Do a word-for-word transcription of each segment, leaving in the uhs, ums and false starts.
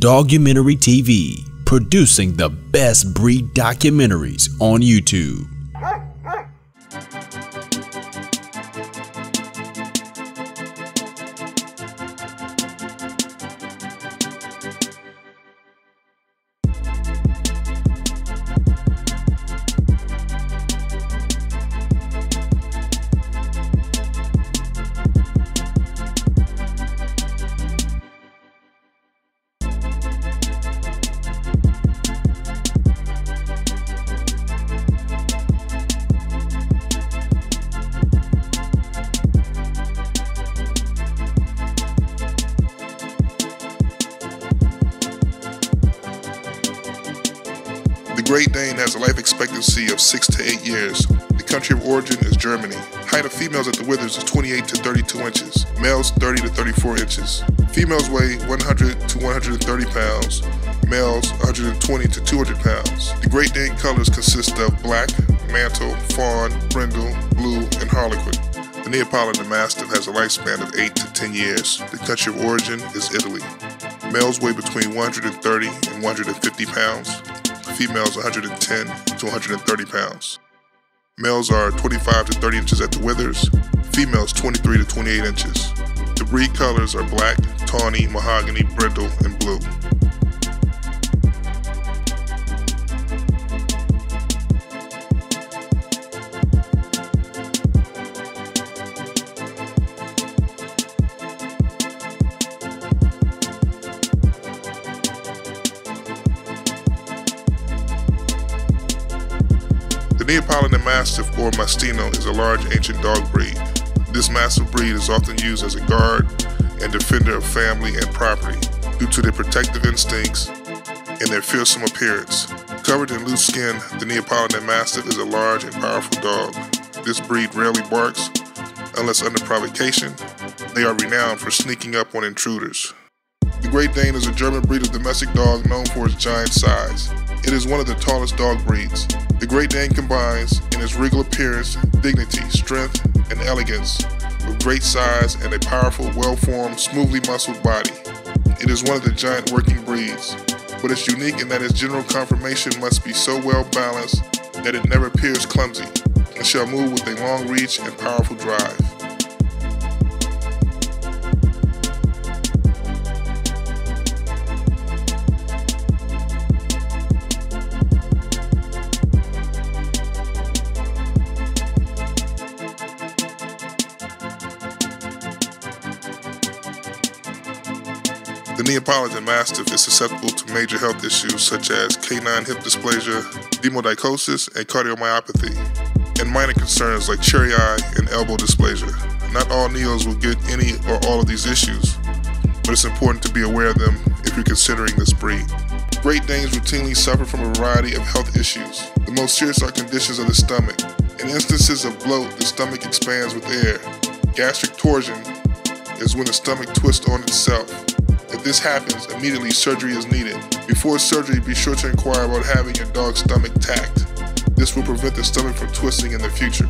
Dogumentary T V, producing the best breed documentaries on YouTube. The Great Dane has a life expectancy of six to eight years. The country of origin is Germany. Height of females at the withers is twenty-eight to thirty-two inches. Males thirty to thirty-four inches. Females weigh one hundred to one hundred thirty pounds. Males one hundred twenty to two hundred pounds. The Great Dane colors consist of black, mantle, fawn, brindle, blue, and harlequin. The Neapolitan Mastiff has a lifespan of eight to ten years. The country of origin is Italy. Males weigh between one hundred thirty and one hundred fifty pounds. Females one hundred ten to one hundred thirty pounds. Males are twenty-five to thirty inches at the withers, females twenty-three to twenty-eight inches. The breed colors are black, tawny, mahogany, brindle, and blue. The Neapolitan Mastiff, or Mostino, is a large ancient dog breed. This Mastiff breed is often used as a guard and defender of family and property due to their protective instincts and their fearsome appearance. Covered in loose skin, the Neapolitan Mastiff is a large and powerful dog. This breed rarely barks unless under provocation. They are renowned for sneaking up on intruders. The Great Dane is a German breed of domestic dog known for its giant size. It is one of the tallest dog breeds. The Great Dane combines, in its regal appearance, dignity, strength, and elegance, with great size and a powerful, well-formed, smoothly muscled body. It is one of the giant working breeds, but it's unique in that its general conformation must be so well balanced that it never appears clumsy, and shall move with a long reach and powerful drive. The Neapolitan Mastiff is susceptible to major health issues such as canine hip dysplasia, demodicosis, and cardiomyopathy, and minor concerns like cherry eye and elbow dysplasia. Not all Neos will get any or all of these issues, but it's important to be aware of them if you're considering this breed. Great Danes routinely suffer from a variety of health issues. The most serious are conditions of the stomach. In instances of bloat, the stomach expands with air. Gastric torsion is when the stomach twists on itself. If this happens, immediately surgery is needed. Before surgery, be sure to inquire about having your dog's stomach tacked. This will prevent the stomach from twisting in the future.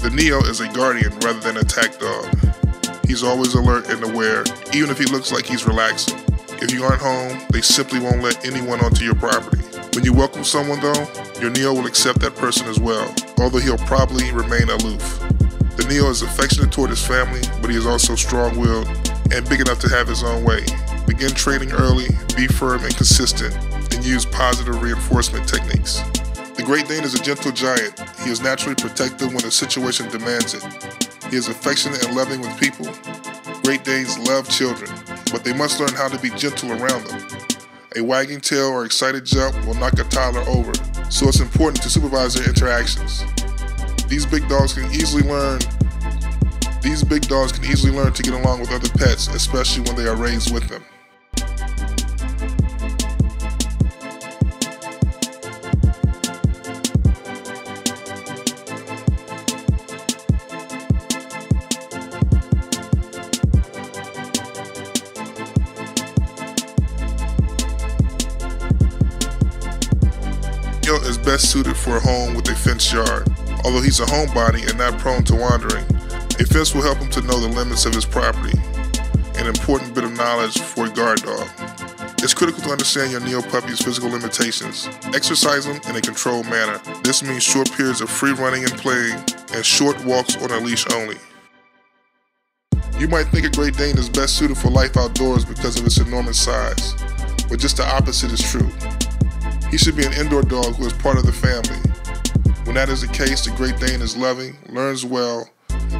The Neo is a guardian rather than an attack dog. He's always alert and aware, even if he looks like he's relaxing. If you aren't home, they simply won't let anyone onto your property. When you welcome someone though, your Neo will accept that person as well, although he'll probably remain aloof. The Neo is affectionate toward his family, but he is also strong-willed and big enough to have his own way. Begin training early, be firm and consistent, and use positive reinforcement techniques. The Great Dane is a gentle giant. He is naturally protective when the situation demands it. He is affectionate and loving with people. Great Danes love children, but they must learn how to be gentle around them. A wagging tail or excited jump will knock a toddler over, so it's important to supervise their interactions. These big dogs can easily learn These big dogs can easily learn to get along with other pets, especially when they are raised with them. Mostino is best suited for a home with a fenced yard, although he's a homebody and not prone to wandering. A fence will help him to know the limits of his property, an important bit of knowledge for a guard dog. It's critical to understand your Neo puppy's physical limitations. Exercise them in a controlled manner. This means short periods of free running and playing, and short walks on a leash only. You might think a Great Dane is best suited for life outdoors because of its enormous size, but just the opposite is true. He should be an indoor dog who is part of the family. When that is the case, the Great Dane is loving, learns well,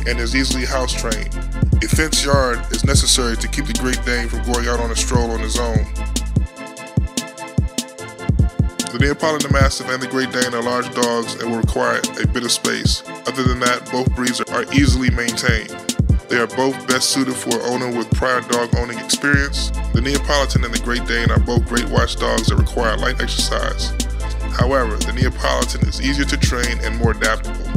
and is easily house trained. A fenced yard is necessary to keep the Great Dane from going out on a stroll on his own. The Neapolitan Mastiff and the Great Dane are large dogs and will require a bit of space. Other than that, both breeds are easily maintained. They are both best suited for an owner with prior dog owning experience. The Neapolitan and the Great Dane are both great watchdogs that require light exercise. However, the Neapolitan is easier to train and more adaptable.